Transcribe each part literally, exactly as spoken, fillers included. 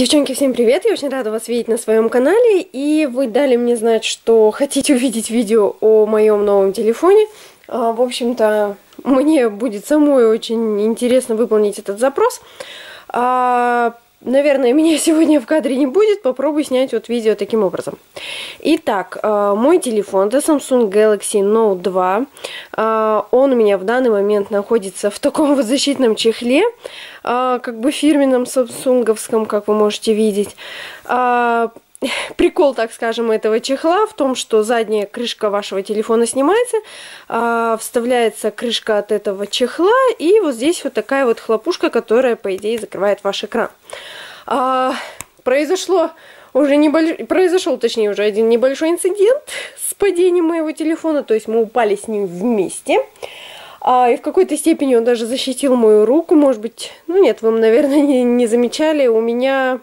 Девчонки, всем привет! Я очень рада вас видеть на своем канале, и вы дали мне знать, что хотите увидеть видео о моем новом телефоне. В общем-то, мне будет самой очень интересно выполнить этот запрос. Наверное, меня сегодня в кадре не будет, попробую снять вот видео таким образом. Итак, мой телефон, это Samsung Galaxy Note два. Он у меня в данный момент находится в таком вот защитном чехле, как бы фирменном самсунговском, как вы можете видеть. Прикол, так скажем, этого чехла в том, что задняя крышка вашего телефона снимается, вставляется крышка от этого чехла, и вот здесь вот такая вот хлопушка, которая, по идее, закрывает ваш экран. Произошло уже небольш... Произошел, точнее, уже один небольшой инцидент с падением моего телефона, то есть мы упали с ним вместе. И в какой-то степени он даже защитил мою руку, может быть, ну нет, вы, наверное, не, не замечали, у меня...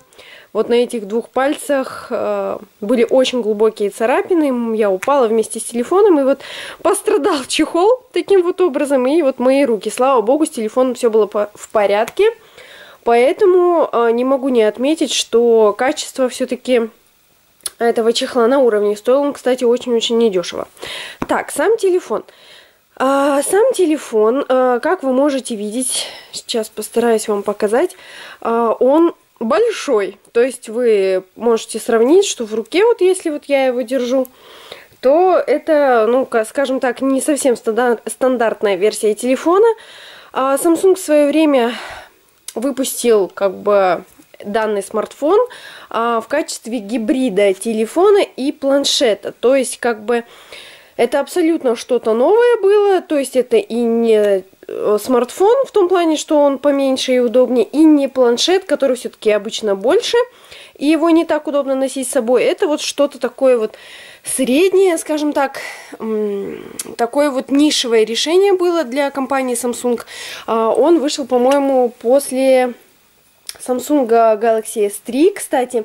Вот на этих двух пальцах э, были очень глубокие царапины, я упала вместе с телефоном, и вот пострадал чехол таким вот образом, и вот мои руки. Слава богу, с телефоном все было по в порядке, поэтому э, не могу не отметить, что качество все-таки этого чехла на уровне. Стоил он, кстати, очень-очень недешево. Так, сам телефон. А, сам телефон, а, как вы можете видеть, сейчас постараюсь вам показать, а, он... большой, то есть вы можете сравнить, что в руке, вот если вот я его держу, то это, ну, скажем так, не совсем стандартная версия телефона. Samsung в свое время выпустил, как бы, данный смартфон в качестве гибрида телефона и планшета, то есть, как бы, это абсолютно что-то новое было, то есть это и не... смартфон в том плане, что он поменьше и удобнее, и не планшет, который все-таки обычно больше, и его не так удобно носить с собой. Это вот что-то такое вот среднее, скажем так, такое вот нишевое решение было для компании Samsung. Он вышел, по-моему, после Samsung Galaxy эс три, кстати.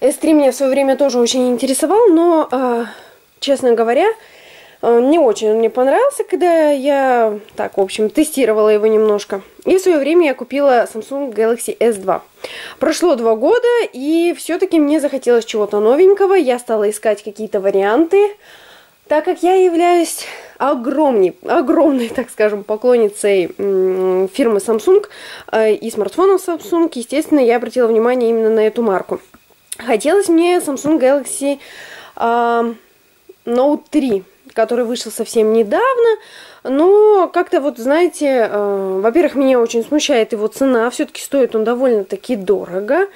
эс три меня в свое время тоже очень интересовал, но, честно говоря, не очень он мне понравился, когда я, так, в общем, тестировала его немножко. И в свое время я купила Samsung Galaxy эс два. Прошло два года, и все-таки мне захотелось чего-то новенького. Я стала искать какие-то варианты, так как я являюсь огромной, огромной, так скажем, поклонницей фирмы Samsung и смартфонов Samsung. Естественно, я обратила внимание именно на эту марку. Хотелось мне Samsung Galaxy Note три, который вышел совсем недавно, но как-то вот, знаете, э, во-первых, меня очень смущает его цена, все-таки стоит он довольно-таки дорого, э,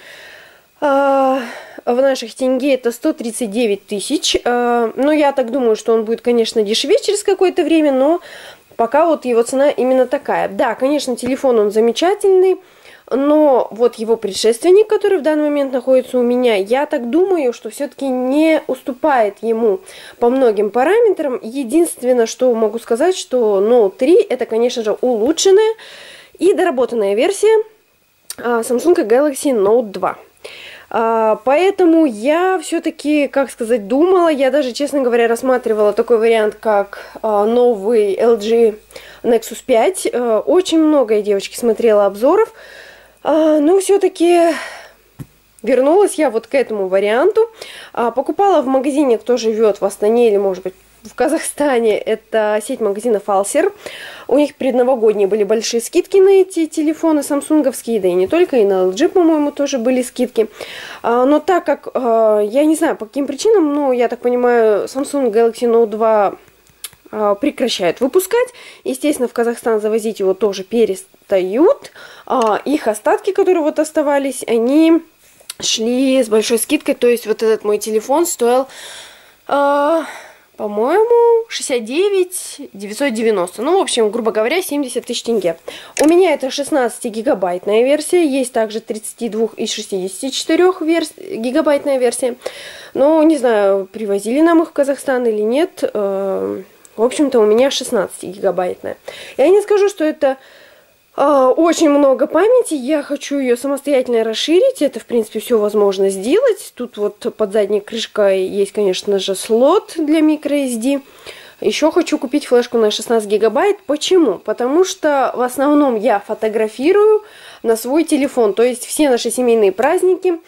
в наших тенге это сто тридцать девять тысяч, э, но я так думаю, что он будет, конечно, дешевле через какое-то время, но пока вот его цена именно такая. Да, конечно, телефон он замечательный, но вот его предшественник, который в данный момент находится у меня, я так думаю, что все-таки не уступает ему по многим параметрам. Единственное, что могу сказать, что Note три это, конечно же, улучшенная и доработанная версия Samsung Galaxy Note два. Поэтому я все-таки, как сказать, думала, я даже, честно говоря, рассматривала такой вариант, как новый эл джи Nexus пять. Очень много я, девочки, смотрела обзоров. Ну, все-таки вернулась я вот к этому варианту. Покупала в магазине, кто живет в Астане или, может быть, в Казахстане. Это сеть магазинов Alser. У них предновогодние были большие скидки на эти телефоны самсунговские, да и не только, и на эл джи, по-моему, тоже были скидки. Но так как, я не знаю, по каким причинам, но, я так понимаю, Samsung Galaxy Note два... прекращают выпускать. Естественно, в Казахстан завозить его тоже перестают. Их остатки, которые вот оставались, они шли с большой скидкой. То есть вот этот мой телефон стоил, по-моему, шестьдесят девять тысяч девятьсот девяносто. Ну, в общем, грубо говоря, семьдесят тысяч тенге. У меня это шестнадцатигигабайтная версия. Есть также тридцати двух и шестидесяти четырёх верс... гигабайтная версия. Но, не знаю, привозили нам их в Казахстан или нет. В общем-то, у меня шестнадцатигигабайтная. Я не скажу, что это э, очень много памяти. Я хочу ее самостоятельно расширить. Это, в принципе, все возможно сделать. Тут вот под задней крышкой есть, конечно же, слот для microSD. Еще хочу купить флешку на шестнадцать гигабайт. Почему? Потому что в основном я фотографирую на свой телефон. То есть все наши семейные праздники,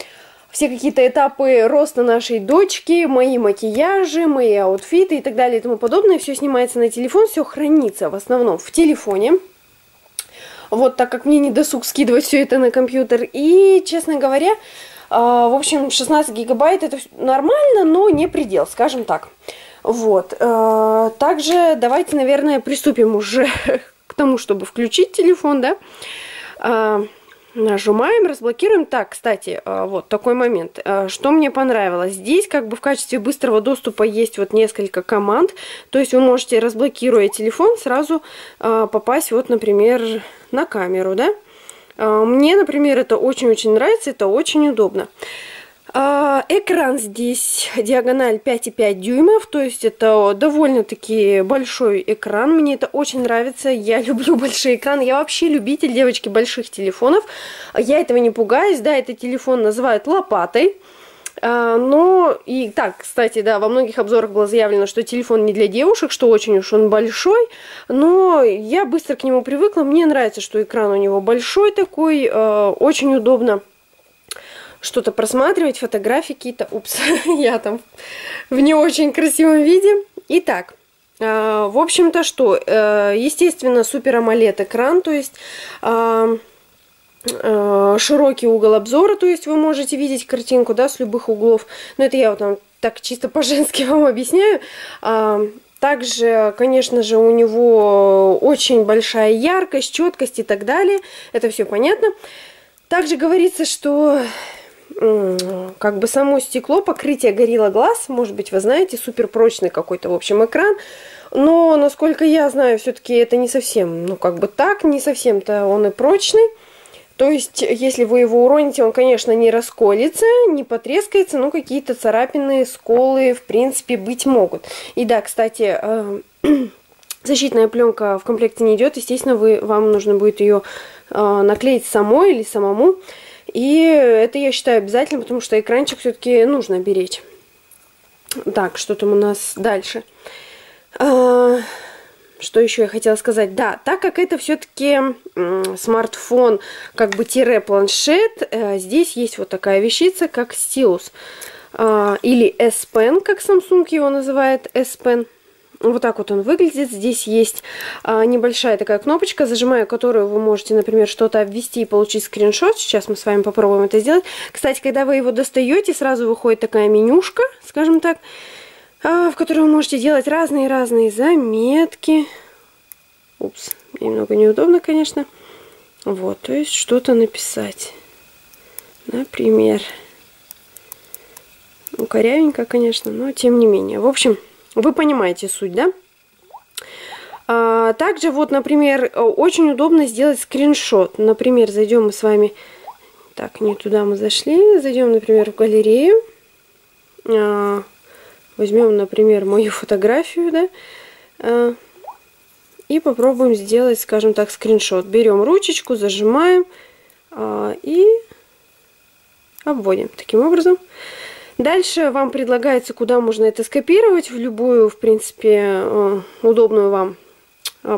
все какие-то этапы роста нашей дочки, мои макияжи, мои аутфиты и так далее и тому подобное. Все снимается на телефон, все хранится в основном в телефоне. Вот, так как мне не досуг скидывать все это на компьютер. И, честно говоря, в общем, шестнадцать гигабайт это нормально, но не предел, скажем так. Вот. Также давайте, наверное, приступим уже к тому, чтобы включить телефон, да. Нажимаем, разблокируем. Так, кстати, вот такой момент. Что мне понравилось? Здесь как бы в качестве быстрого доступа есть вот несколько команд. То есть вы можете, разблокируя телефон, сразу попасть вот, например, на камеру, да. Мне, например, это очень-очень нравится, это очень удобно. Экран здесь диагональ пять и пять дюймов, то есть это довольно-таки большой экран. Мне это очень нравится, я люблю большие экраны. Я вообще любитель, девочки, больших телефонов. Я этого не пугаюсь, да, этот телефон называют лопатой. Но, и так, кстати, да, во многих обзорах было заявлено, что телефон не для девушек, что очень уж он большой, но я быстро к нему привыкла, мне нравится, что экран у него большой такой, очень удобно что-то просматривать, фотографии какие-то, упс, я там в не очень красивом виде. Итак, в общем-то что, естественно, супер AMOLED экран, то есть широкий угол обзора, то есть вы можете видеть картинку, да, с любых углов. Но это я вот там так чисто по-женски вам объясняю. Также, конечно же, у него очень большая яркость, четкость и так далее. Это все понятно. Также говорится, что как бы само стекло, покрытие Gorilla Glass, может быть, вы знаете, супер прочный какой-то, в общем, экран. Но, насколько я знаю, все-таки это не совсем, ну, как бы так, не совсем-то он и прочный. То есть, если вы его уроните, он, конечно, не расколется, не потрескается, но какие-то царапины, сколы, в принципе, быть могут. И да, кстати, защитная пленка в комплекте не идет, естественно, вы, вам нужно будет ее наклеить самой или самому. И это, я считаю, обязательно, потому что экранчик все-таки нужно беречь. Так, что там у нас дальше? Что еще я хотела сказать? Да, так как это все-таки смартфон, как бы тире планшет, здесь есть вот такая вещица, как стилус. Или S Pen, как Samsung его называет, S Pen. Вот так вот он выглядит. Здесь есть небольшая такая кнопочка, зажимая которую вы можете, например, что-то обвести и получить скриншот. Сейчас мы с вами попробуем это сделать. Кстати, когда вы его достаете, сразу выходит такая менюшка, скажем так, в которой вы можете делать разные-разные заметки. Упс, немного неудобно, конечно. Вот, то есть что-то написать. Например. Ну, корявенько, конечно, но тем не менее. В общем, вы понимаете суть, да? А, также, вот, например, очень удобно сделать скриншот. Например, зайдем мы с вами... Так, не туда мы зашли. Зайдем, например, в галерею. А, возьмем, например, мою фотографию, да, а, и попробуем сделать, скажем так, скриншот. Берем ручечку, зажимаем а, и обводим таким образом. Дальше вам предлагается, куда можно это скопировать, в любую, в принципе, удобную вам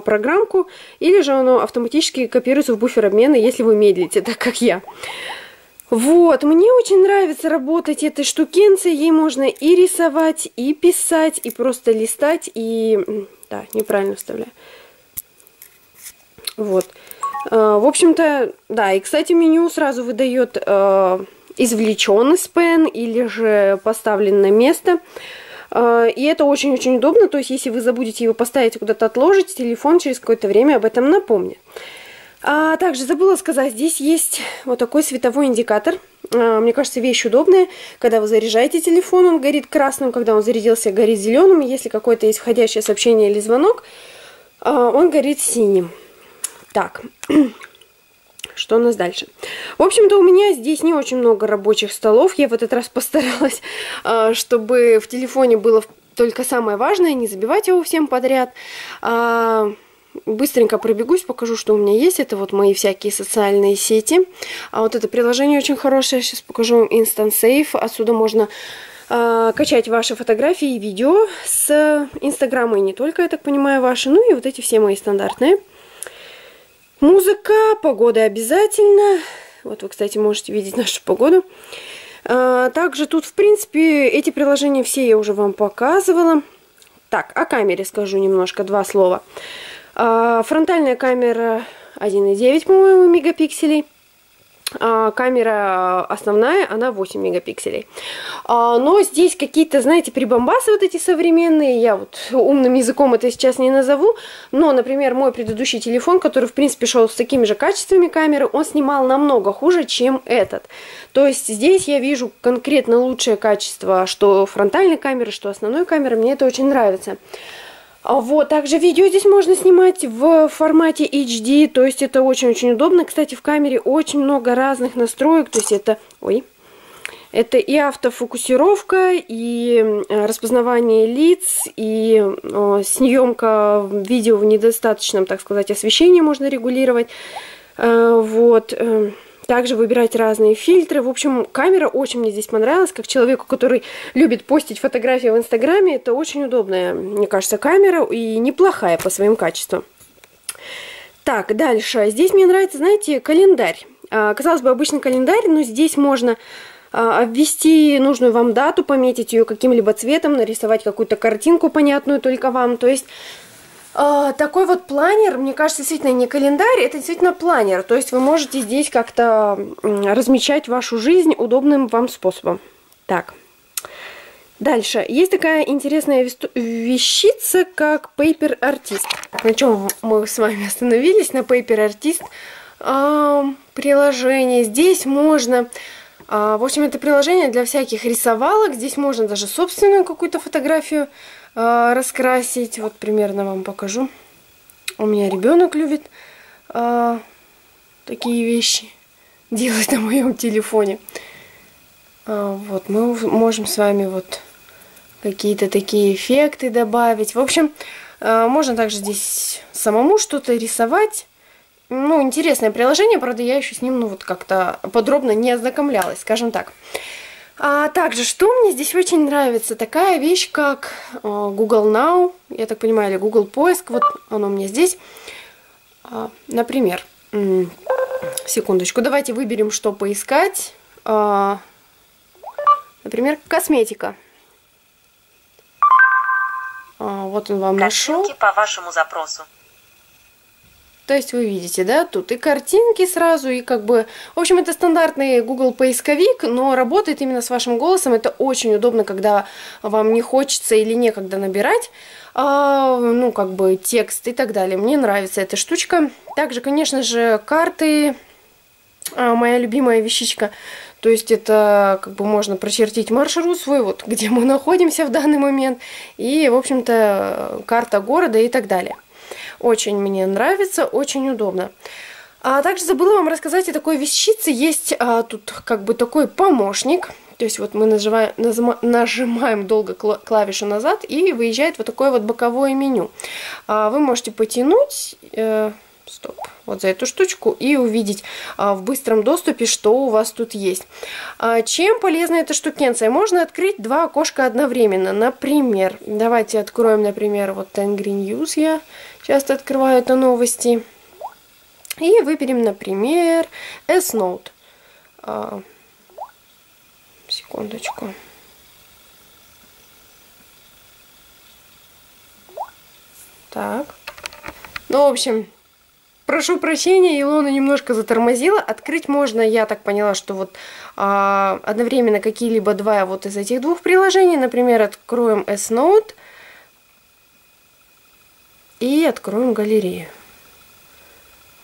программку, или же оно автоматически копируется в буфер обмена, если вы медлите, так как я. Вот, мне очень нравится работать этой штукенцией, ей можно и рисовать, и писать, и просто листать, и... Да, неправильно вставляю. Вот. В общем-то, да, и, кстати, меню сразу выдает извлечен из пен или же поставлен на место. И это очень-очень удобно, то есть если вы забудете его поставить и куда-то отложить, телефон через какое-то время об этом напомнит. А также забыла сказать, здесь есть вот такой световой индикатор. А, мне кажется, вещь удобная. Когда вы заряжаете телефон, он горит красным, когда он зарядился, горит зеленым. Если какое-то есть входящее сообщение или звонок, а, он горит синим. Так, что у нас дальше? В общем-то, у меня здесь не очень много рабочих столов. Я в этот раз постаралась, чтобы в телефоне было только самое важное, не забивать его всем подряд. Быстренько пробегусь, покажу, что у меня есть. Это вот мои всякие социальные сети. А вот это приложение очень хорошее. Сейчас покажу вам Instant Save. Отсюда можно э, качать ваши фотографии и видео с Инстаграма, и не только, я так понимаю, ваши, ну и вот эти все мои стандартные. Музыка, погода обязательно. Вот вы, кстати, можете видеть нашу погоду. А, также тут, в принципе, эти приложения все я уже вам показывала. Так, о камере скажу немножко, два слова. А, фронтальная камера один и девять, по-моему, мегапикселей. А, камера основная, она восемь мегапикселей. А, но здесь какие-то, знаете, прибамбасы вот эти современные. Я вот умным языком это сейчас не назову. Но, например, мой предыдущий телефон, который, в принципе, шел с такими же качествами камеры, он снимал намного хуже, чем этот. То есть здесь я вижу конкретно лучшее качество, что фронтальной камеры, что основной камеры. Мне это очень нравится. Вот, также видео здесь можно снимать в формате эйч ди, то есть это очень-очень удобно. Кстати, в камере очень много разных настроек, то есть это, ой, это и автофокусировка, и распознавание лиц, и о, съемка видео в недостаточном, так сказать, освещении можно регулировать, э, вот, э, также выбирать разные фильтры. В общем, камера очень мне здесь понравилась, как человеку, который любит постить фотографии в Инстаграме. Это очень удобная, мне кажется, камера и неплохая по своим качествам. Так, дальше. Здесь мне нравится, знаете, календарь. А, казалось бы, обычный календарь, но здесь можно а, ввести нужную вам дату, пометить ее каким-либо цветом, нарисовать какую-то картинку, понятную только вам. То есть... такой вот планер, мне кажется, действительно не календарь, это действительно планер. То есть вы можете здесь как-то размечать вашу жизнь удобным вам способом. Так, дальше. Есть такая интересная вещица, как Paper Artist. На чем мы с вами остановились? На Paper Artist приложение. Здесь можно... В общем, это приложение для всяких рисовалок. Здесь можно даже собственную какую-то фотографию раскрасить. Вот примерно вам покажу. У меня ребенок любит а, такие вещи делать на моем телефоне. А, вот мы можем с вами вот какие-то такие эффекты добавить. В общем, а, можно также здесь самому что-то рисовать. Ну, интересное приложение, правда, я еще с ним, ну, вот как-то подробно не ознакомлялась, скажем так. А также, что мне здесь очень нравится, такая вещь, как Google Now, я так понимаю, или Google Поиск, вот оно у меня здесь. Например, секундочку, давайте выберем, что поискать. Например, косметика. Вот он вам нашел. Картинки по вашему запросу. То есть вы видите, да, тут и картинки сразу, и как бы... В общем, это стандартный Google поисковик, но работает именно с вашим голосом. Это очень удобно, когда вам не хочется или некогда набирать, а, ну, как бы текст и так далее. Мне нравится эта штучка. Также, конечно же, карты, а, моя любимая вещичка. То есть это как бы можно прочертить маршрут свой, вот где мы находимся в данный момент. И, в общем-то, карта города и так далее. Очень мне нравится, очень удобно. А также забыла вам рассказать о такой вещице. Есть а, тут как бы такой помощник. То есть вот мы нажимаем, нажимаем долго клавишу назад, и выезжает вот такое вот боковое меню. А вы можете потянуть... Э, стоп, вот за эту штучку, и увидеть а, в быстром доступе, что у вас тут есть. А, чем полезна эта штукенция? Можно открыть два окошка одновременно. Например, давайте откроем, например, вот Тенгреnews я часто открываю, это новости. И выберем, например, эс ноут. А, секундочку. Так. Ну, в общем... Прошу прощения, Илона немножко затормозила. Открыть можно, я так поняла, что вот а, одновременно какие-либо два вот из этих двух приложений. Например, откроем эс ноут и откроем галерею.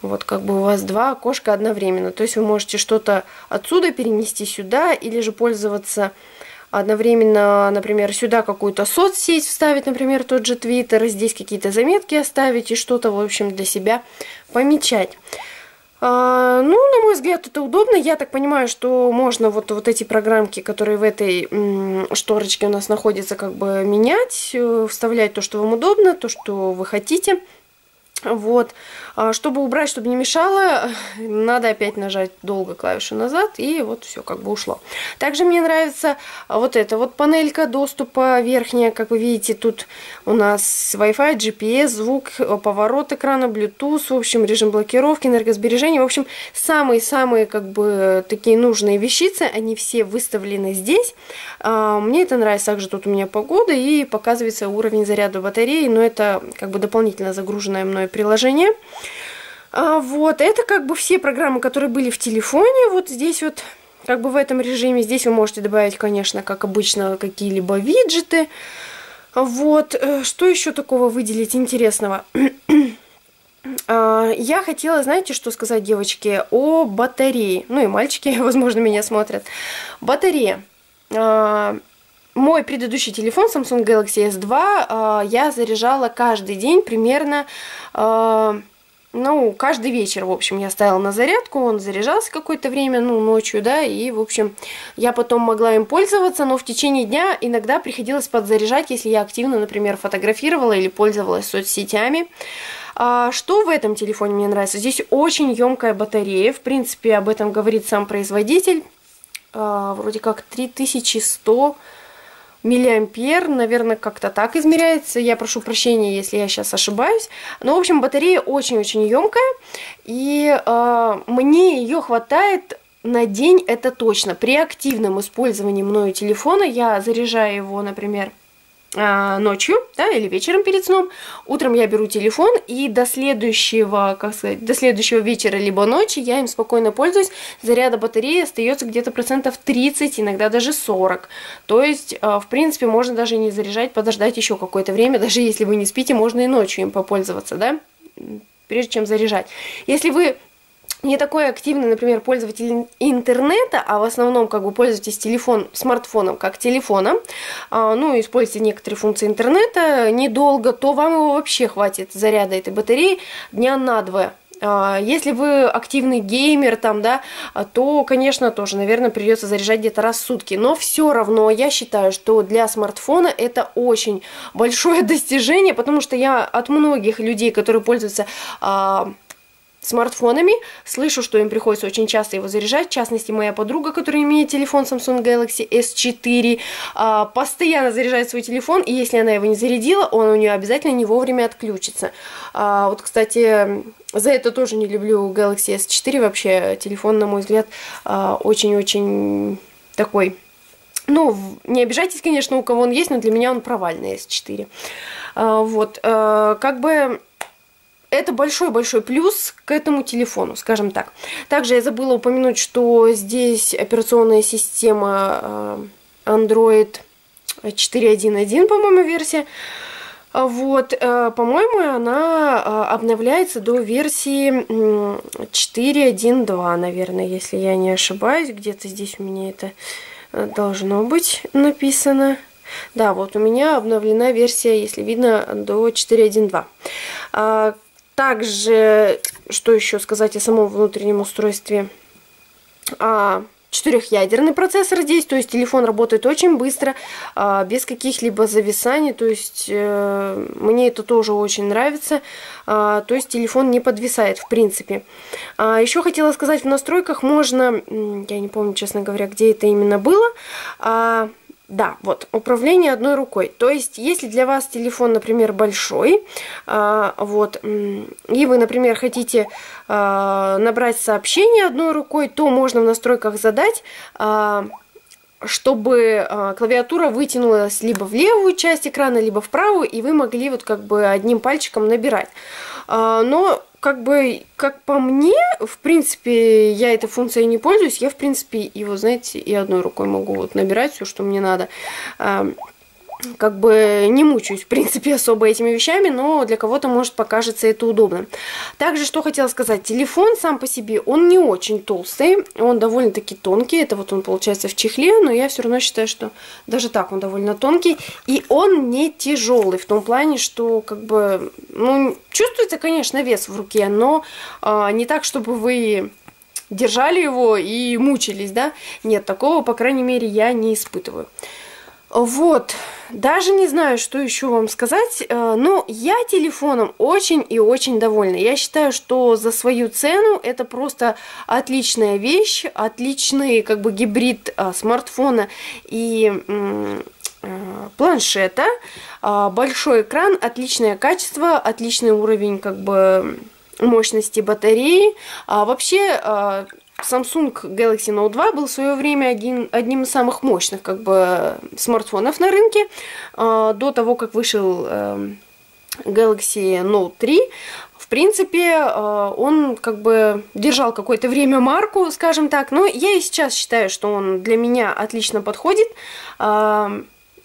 Вот как бы у вас два окошка одновременно. То есть вы можете что-то отсюда перенести сюда или же пользоваться... Одновременно, например, сюда какую-то соцсеть вставить, например, тот же Твиттер, здесь какие-то заметки оставить и что-то, в общем, для себя помечать. А, ну, на мой взгляд, это удобно. Я так понимаю, что можно вот, вот эти программки, которые в этой м, шторочке у нас находятся, как бы менять, вставлять то, что вам удобно, то, что вы хотите. Вот. Чтобы убрать, чтобы не мешало, надо опять нажать долго клавишу назад, и вот все как бы ушло. Также мне нравится вот эта вот панелька доступа верхняя. Как вы видите, тут у нас Wi-Fi, джи пи эс, звук, поворот экрана, Bluetooth, в общем, режим блокировки, энергосбережение. В общем, самые-самые как бы такие нужные вещицы, они все выставлены здесь. Мне это нравится. Также тут у меня погода и показывается уровень заряда батареи, но это как бы дополнительно загруженное мной приложение. Вот, это как бы все программы, которые были в телефоне, вот здесь вот, как бы в этом режиме. Здесь вы можете добавить, конечно, как обычно, какие-либо виджеты. Вот, что еще такого выделить интересного? Я хотела, знаете, что сказать, девочки, о батарее. Ну и мальчики, возможно, меня смотрят. Батарея. Мой предыдущий телефон, Samsung Galaxy эс два, я заряжала каждый день примерно, ну, каждый вечер, в общем, я ставила на зарядку, он заряжался какое-то время, ну, ночью, да, и, в общем, я потом могла им пользоваться, но в течение дня иногда приходилось подзаряжать, если я активно, например, фотографировала или пользовалась соцсетями. Что в этом телефоне мне нравится? Здесь очень емкая батарея, в принципе, об этом говорит сам производитель, вроде как три тысячи сто миллиампер, наверное, как-то так измеряется. Я прошу прощения, если я сейчас ошибаюсь. Но, в общем, батарея очень-очень емкая. И э, мне ее хватает на день, это точно. При активном использовании мною телефона, я заряжаю его, например, ночью, да, или вечером перед сном. Утром я беру телефон, и до следующего, как сказать, до следующего вечера либо ночи я им спокойно пользуюсь. Заряда батареи остается где-то процентов тридцать, иногда даже сорок. То есть, в принципе, можно даже не заряжать, подождать еще какое-то время. Даже если вы не спите, можно и ночью им попользоваться, да, прежде чем заряжать. Если вы не такой активный, например, пользователь интернета, а в основном как бы пользуетесь телефон, смартфоном как телефоном, ну, используйте некоторые функции интернета недолго, то вам его вообще хватит заряда этой батареи дня на два. Если вы активный геймер, там, да, то, конечно, тоже, наверное, придется заряжать где-то раз в сутки. Но все равно я считаю, что для смартфона это очень большое достижение, потому что я от многих людей, которые пользуются смартфонами, слышу, что им приходится очень часто его заряжать. В частности, моя подруга, которая имеет телефон Samsung Galaxy эс четыре, постоянно заряжает свой телефон, и если она его не зарядила, он у нее обязательно не вовремя отключится. Вот, кстати, за это тоже не люблю Galaxy эс четыре. Вообще, телефон, на мой взгляд, очень-очень такой... Ну, не обижайтесь, конечно, у кого он есть, но для меня он провальный, эс четыре. Вот, как бы... Это большой-большой плюс к этому телефону, скажем так. Также я забыла упомянуть, что здесь операционная система Android четыре точка один точка один, по-моему, версия. Вот, по-моему, она обновляется до версии четыре точка один точка два, наверное, если я не ошибаюсь. Где-то здесь у меня это должно быть написано. Да, вот у меня обновлена версия, если видно, до четыре точка один точка два. Также, что еще сказать о самом внутреннем устройстве? Четырехъядерный процессор здесь, то есть телефон работает очень быстро, без каких-либо зависаний, то есть мне это тоже очень нравится, то есть телефон не подвисает в принципе. Еще хотела сказать, в настройках можно, я не помню, честно говоря, где это именно было, да, вот, управление одной рукой. То есть, если для вас телефон, например, большой, вот, и вы, например, хотите набрать сообщение одной рукой, то можно в настройках задать, чтобы клавиатура вытянулась либо в левую часть экрана, либо в правую, и вы могли вот как бы одним пальчиком набирать. Но... Как бы, как по мне, в принципе, я этой функцией не пользуюсь. Я, в принципе, его, знаете, и одной рукой могу вот набирать все, что мне надо. Как бы не мучаюсь, в принципе, особо этими вещами, но для кого-то, может, покажется это удобно. Также, что хотела сказать, телефон сам по себе, он не очень толстый, он довольно-таки тонкий. Это вот он, получается, в чехле, но я все равно считаю, что даже так он довольно тонкий. И он не тяжелый в том плане, что, как бы, ну, чувствуется, конечно, вес в руке, но а, не так, чтобы вы... держали его и мучились, да? Нет, такого, по крайней мере, я не испытываю. Вот, даже не знаю, что еще вам сказать, но я телефоном очень и очень довольна. Я считаю, что за свою цену это просто отличная вещь, отличный как бы гибрид смартфона и планшета, большой экран, отличное качество, отличный уровень как бы мощности батареи. А вообще Samsung Galaxy Note два был в свое время один, одним из самых мощных как бы смартфонов на рынке. До того, как вышел Galaxy Note три, в принципе, он как бы держал какое-то время марку, скажем так. Но я и сейчас считаю, что он для меня отлично подходит.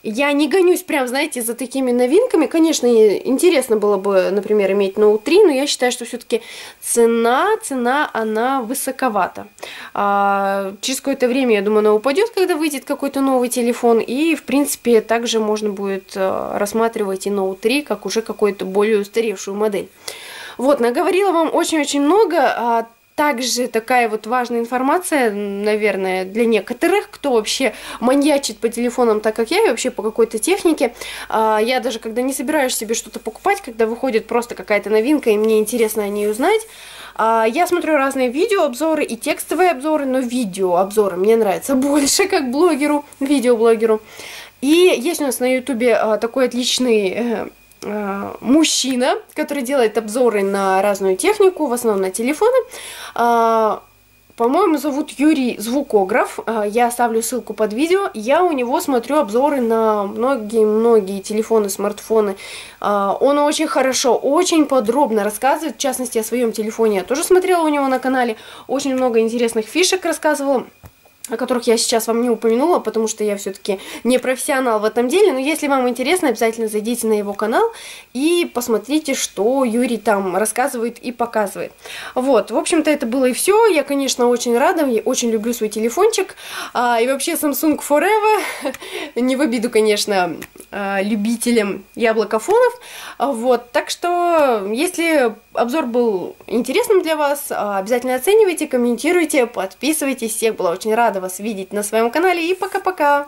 Я не гонюсь прям, знаете, за такими новинками. Конечно, интересно было бы, например, иметь Note три, но я считаю, что все-таки цена, цена, она высоковата. А через какое-то время, я думаю, она упадет, когда выйдет какой-то новый телефон. И, в принципе, также можно будет рассматривать и Note три как уже какую-то более устаревшую модель. Вот, наговорила вам очень-очень много. Также такая вот важная информация, наверное, для некоторых, кто вообще маньячит по телефонам, так как я, и вообще по какой-то технике. Я даже, когда не собираюсь себе что-то покупать, когда выходит просто какая-то новинка, и мне интересно о ней узнать, я смотрю разные видеообзоры и текстовые обзоры, но видеообзоры мне нравятся больше, как блогеру, видеоблогеру. И есть у нас на ютубе такой отличный мужчина, который делает обзоры на разную технику, в основном на телефоны. По-моему, зовут Юрий Звукограф. Я оставлю ссылку под видео. Я у него смотрю обзоры на многие-многие телефоны, смартфоны. Он очень хорошо, очень подробно рассказывает, в частности, о своем телефоне. Я тоже смотрела у него на канале. Очень много интересных фишек рассказывала, о которых я сейчас вам не упомянула, потому что я все-таки не профессионал в этом деле. Но если вам интересно, обязательно зайдите на его канал и посмотрите, что Юрий там рассказывает и показывает. Вот, в общем-то, это было и все. Я, конечно, очень рада, я очень люблю свой телефончик. И вообще Samsung Forever, не в обиду, конечно, любителям яблокофонов. Вот, так что, если обзор был интересным для вас, обязательно оценивайте, комментируйте, подписывайтесь. Всех была очень рада вас видеть на своем канале, и пока-пока!